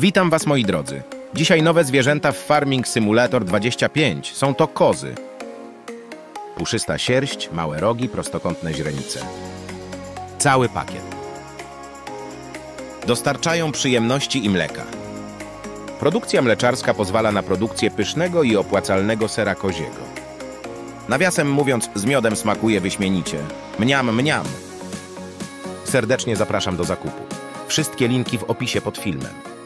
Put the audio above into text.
Witam Was, moi drodzy. Dzisiaj nowe zwierzęta w Farming Simulator 25. Są to kozy. Puszysta sierść, małe rogi, prostokątne źrenice. Cały pakiet. Dostarczają przyjemności i mleka. Produkcja mleczarska pozwala na produkcję pysznego i opłacalnego sera koziego. Nawiasem mówiąc, z miodem smakuje wyśmienicie. Mniam, mniam. Serdecznie zapraszam do zakupu. Wszystkie linki w opisie pod filmem.